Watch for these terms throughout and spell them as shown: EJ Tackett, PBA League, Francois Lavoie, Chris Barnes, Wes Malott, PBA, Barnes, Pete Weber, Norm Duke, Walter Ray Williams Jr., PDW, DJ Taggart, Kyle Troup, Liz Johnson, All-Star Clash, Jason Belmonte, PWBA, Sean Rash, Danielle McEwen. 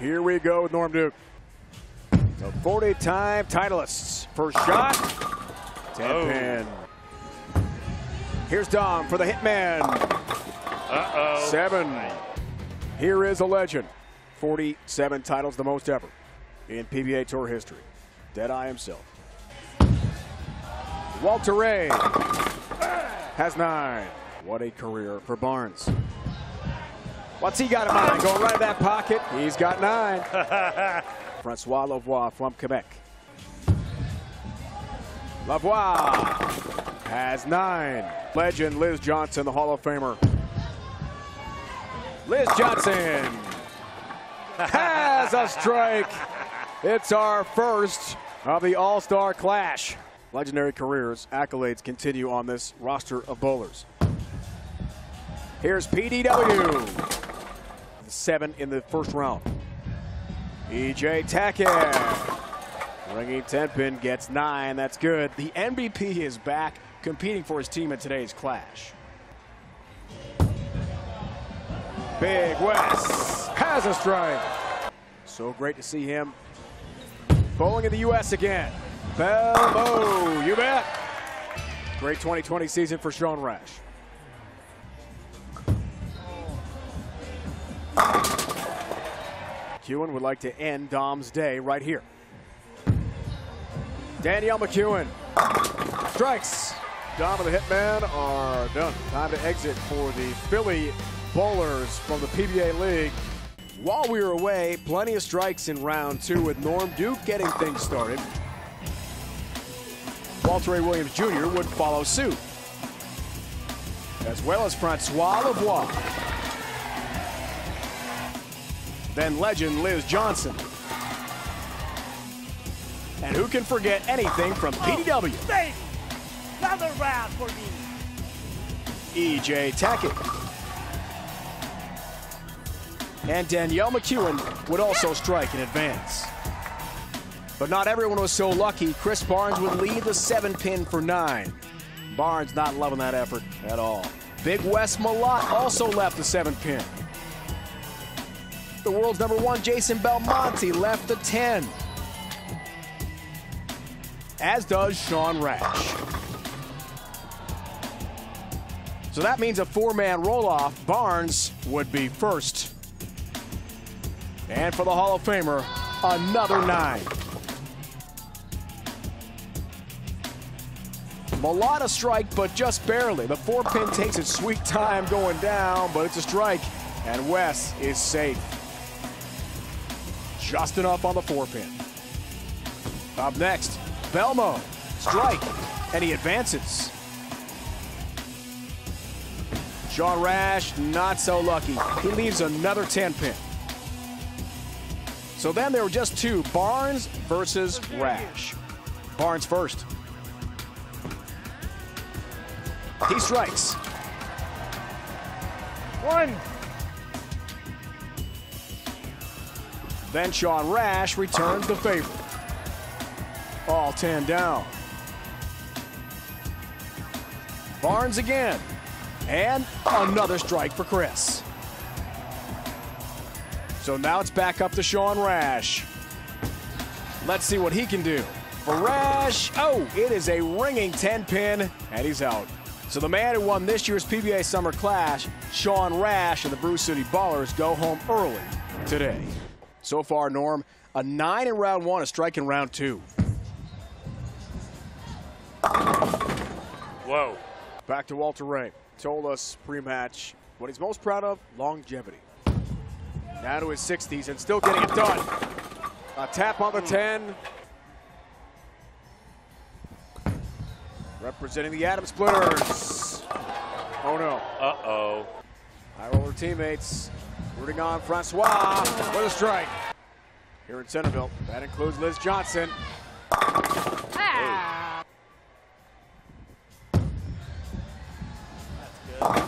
Here we go with Norm Duke. The 40-time Titleist's first shot. 10-pin. Oh. Here's Dom for the hitman. Uh-oh. 7. Here is a legend. 47 titles, the most ever in PBA Tour history. Deadeye himself. Walter Ray has 9. What a career for Barnes. What's he got in mind? Going right in that pocket. He's got 9. Francois Lavoie from Quebec. Lavoie has 9. Legend Liz Johnson, the Hall of Famer. Liz Johnson has a strike. It's our first of the All-Star Clash. Legendary careers, accolades continue on this roster of bowlers. Here's PDW. 7 in the first round. EJ Tackett. Ringing 10-pin, gets 9. That's good. The MVP is back, competing for his team in today's clash. Big Wes has a strike. So great to see him bowling in the U.S. again. Belmo, you bet. Great 2020 season for Sean Rash. McEwen would like to end Dom's day right here. Danielle McEwen strikes. Dom and the Hitman are done. Time to exit for the Philly bowlers from the PBA League. While we were away, plenty of strikes in round 2 with Norm Duke getting things started. Walter Ray Williams Jr. would follow suit, as well as Francois Lavoie. Then legend Liz Johnson. And who can forget anything from PDW? Baby. Another round for me. EJ Tackett. And Danielle McEwen would also strike in advance. But not everyone was so lucky. Chris Barnes would lead the 7-pin for 9. Barnes not loving that effort at all. Big Wes Malott also left the 7-pin. The world's #1, Jason Belmonte, left the 10. As does Sean Rash. So that means a 4-man roll-off. Barnes would be first. And for the Hall of Famer, another 9. Malott a strike, but just barely. The 4-pin takes its sweet time going down, but it's a strike. And Wes is safe. Just enough on the 4-pin. Up next, Belmo, strike, and he advances. Sean Rash, not so lucky. He leaves another 10-pin. So then there were just 2, Barnes versus Rash. Barnes first. He strikes. 1. Then Sean Rash returns the favor. All 10 down. Barnes again. And another strike for Chris. So now it's back up to Sean Rash. Let's see what he can do. For Rash, oh, it is a ringing 10-pin, and he's out. So the man who won this year's PBA Summer Clash, Sean Rash, and the Brew City Ballers go home early today. So far, Norm, a 9 in round 1, a strike in round 2. Whoa. Back to Walter Ray. Told us pre-match what he's most proud of, longevity. Now to his 60s and still getting it done. A tap on the 10. Representing the Atom Splitters. Oh, no. Uh-oh. High roller teammates. Rooting on Francois with a strike. Here in Centerville, that includes Liz Johnson. Ah. That's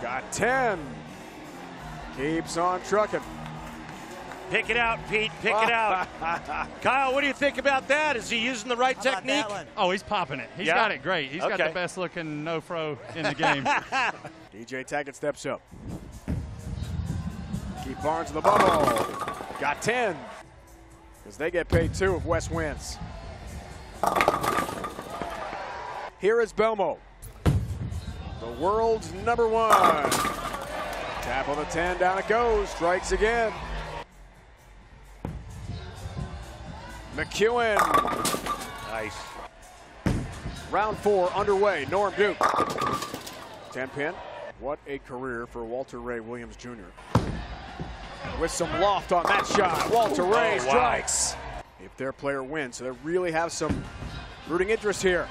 good. Got 10. Keeps on trucking. Pick it out, Pete. Pick it out. Kyle, what do you think about that? Is he using the right technique? Oh, he's popping it. He's got it great. He's got the best looking no-fro in the game. DJ Taggart steps up. Keep Barnes in the bubble. Got 10. Because they get paid two if Wes wins. Here is Belmo, the world's number one. Tap on the 10, down it goes, strikes again. McEwen. Nice. Round four underway, Norm Duke. 10 pin. What a career for Walter Ray Williams Jr. With some loft on that shot, Walter Ray strikes. If their player wins, so they really have some rooting interest here.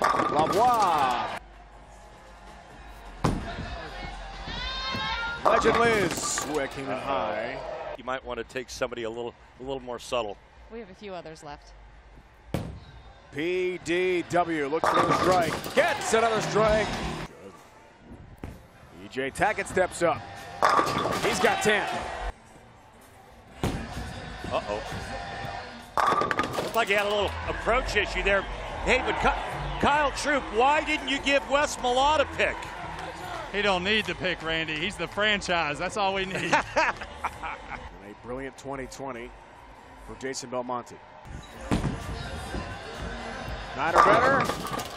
Lavoie. Legend Liz. Ooh, that came in high. You might want to take somebody a little more subtle. We have a few others left. PDW looks for a strike. Gets another strike. Good. EJ Tackett steps up. He's got 10. Uh-oh. Looks like he had a little approach issue there. Hey, but Kyle Troup, why didn't you give Wes Malott a pick? He don't need the pick, Randy. He's the franchise. That's all we need. And a brilliant 2020 for Jason Belmonte. 9 or better.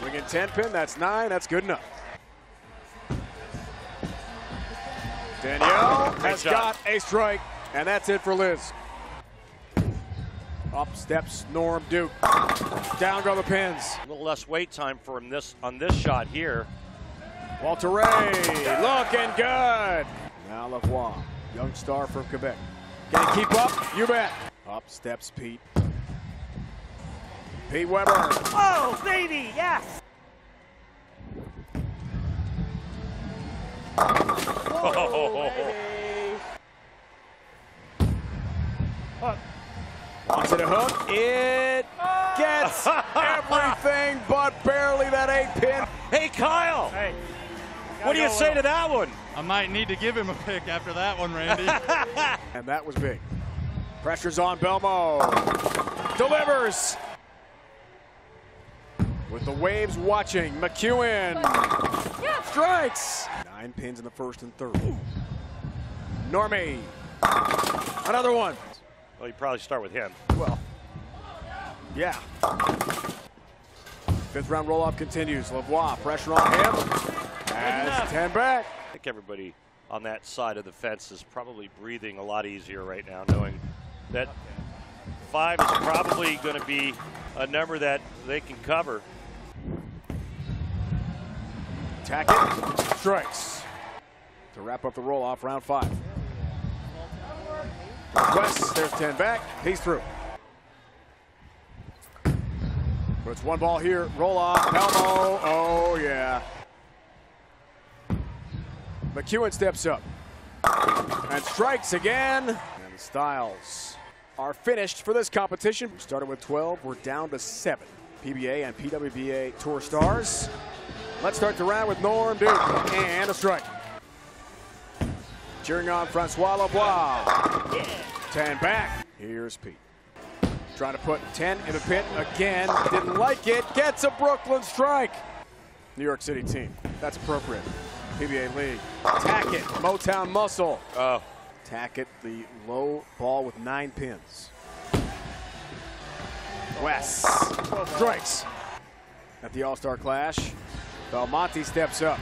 Bring in 10 pin. That's 9. That's good enough. Danielle has got a strike, and that's it for Liz. Up steps Norm Duke. Down go the pins. A little less wait time for him on this shot here. Walter Ray, looking good. Now Lavoie, young star from Quebec. Can he keep up? You bet. Up steps Pete. Pete Weber. Oh, baby, yes. Oh, baby. Up. Onto the hook, it gets everything but barely that 8 pin. Hey, Kyle, hey, what do you say to that one? I might need to give him a pick after that one, Randy. And that was big. Pressure's on Belmo. Delivers. With the waves watching, McEwen strikes. 9 pins in the first and third. Ooh. Normie, another one. Well, you probably start with him. Well, yeah. 5th round roll-off continues. Lavoie, pressure on him. That's 10 back. I think everybody on that side of the fence is probably breathing a lot easier right now, knowing that 5 is probably going to be a number that they can cover. Tackett strikes to wrap up the roll-off round 5. Wes, there's 10 back. He's through. But it's one ball here. Roll off. Palmo. Oh, yeah. McEwen steps up and strikes again. And the styles are finished for this competition. We started with 12. We're down to 7. PBA and PWBA Tour stars. Let's start the round with Norm Duke and a strike. Cheering on Francois Lavoie. Yeah. 10 back. Here's Pete. Trying to put 10 in the pit again. Didn't like it. Gets a Brooklyn strike. New York City team. That's appropriate. PBA League. Tackett. Motown Muscle. Oh. Tackett, the low ball with 9 pins. Wes strikes. At the All-Star Clash, Belmonte steps up.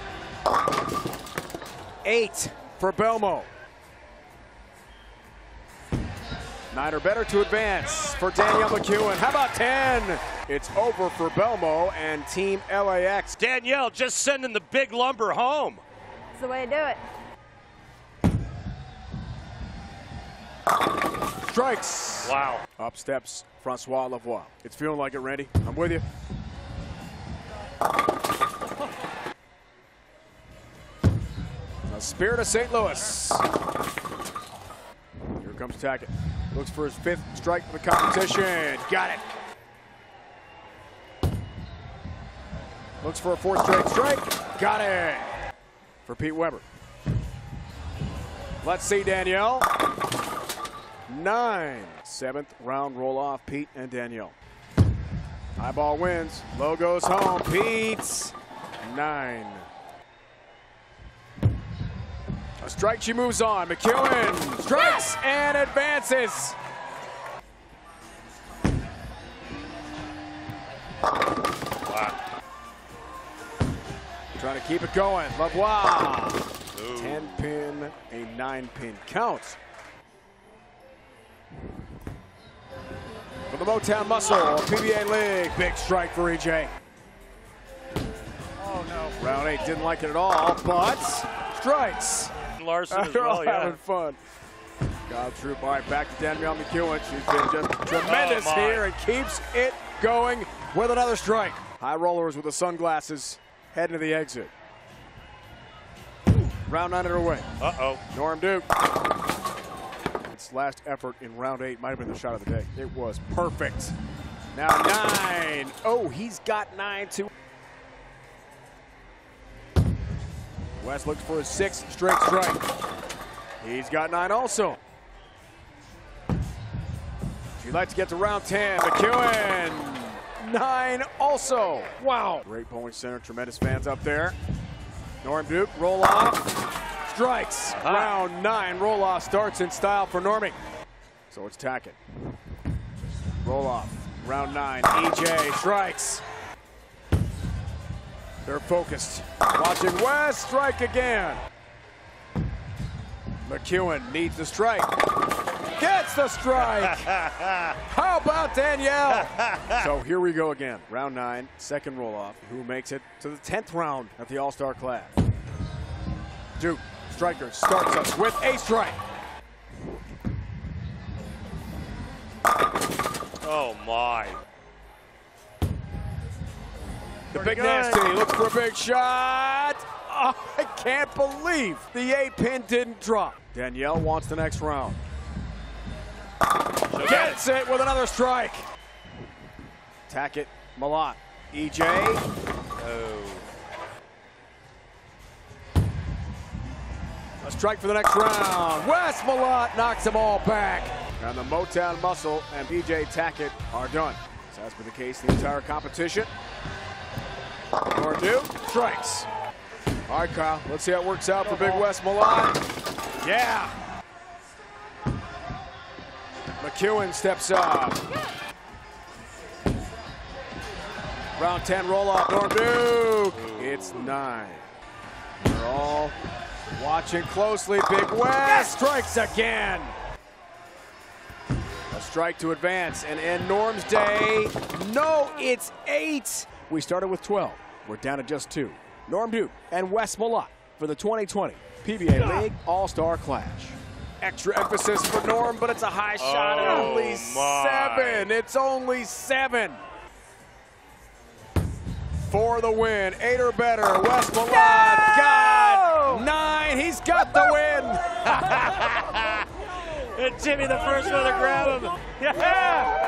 8 for Belmo. 9 or better to advance for Danielle McEwen. How about 10? It's over for Belmo and Team LAX. Danielle just sending the big lumber home. That's the way to do it. Strikes. Wow. Up steps Francois Lavoie. It's feeling like it, Randy. I'm with you. The Spirit of St. Louis. Here comes Tackett. Looks for his 5th strike of the competition. Got it. Looks for a 4th straight strike. Got it. For Pete Weber. Let's see, Danielle. 9. 7th round roll off, Pete and Danielle. High ball wins. Low goes home. Pete's 9. A strike, she moves on. McEwen strikes and advances. Wow. Trying to keep it going. Lavoie. 10-pin, a 9-pin count. For the Motown Muscle, PBA League. Big strike for EJ. Oh, no. Round 8 didn't like it at all, but strikes. Larson as well, yeah. Having fun. Kyle Troup, all right, back to Danielle McEwen. She's been just tremendous here and keeps it going with another strike. High rollers with the sunglasses heading to the exit. Round 9 underway. Uh-oh. Norm Duke. Its last effort in round 8 might have been the shot of the day. It was perfect. Now 9. Oh, he's got 9 too. Wes looks for his 6th straight strike. He's got 9 also. She'd like to get to round 10. McEwen, 9 also. Wow. Great bowling center, tremendous fans up there. Norm Duke, roll off, strikes. Round 9, roll off starts in style for Normie. So it's Tackett. Roll off, round 9, EJ strikes. They're focused. Watching Wes strike again. McEwen needs the strike. Gets the strike. How about Danielle? So here we go again. Round 9, second roll off. Who makes it to the 10th round at the All-Star Clash? Duke, striker, starts us with a strike. Oh my. The big nasty looks for a big shot. Oh, I can't believe the 8-pin didn't drop. Danielle wants the next round. Gets it with another strike. Tackett, Malott, EJ. Oh. A strike for the next round. Wes Malott knocks them all back. And the Motown Muscle and EJ Tackett are done. This has been the case the entire competition. Nordu strikes. All right, Kyle, let's see how it works out for Big Wes Malott. Yeah. McEwen steps up. Round 10 roll off, Norm Duke. It's 9. They're all watching closely. Big Wes strikes again. A strike to advance and end Norm's day. No, it's 8. We started with 12. We're down to just 2. Norm Duke and Wes Malott for the 2020 PBA League All-Star Clash. Extra emphasis for Norm, but it's a high shot. Oh, only 7. It's only 7. For the win, 8 or better. Wes Malott got 9. He's got the win. And Jimmy, the first one to grab him. Yeah.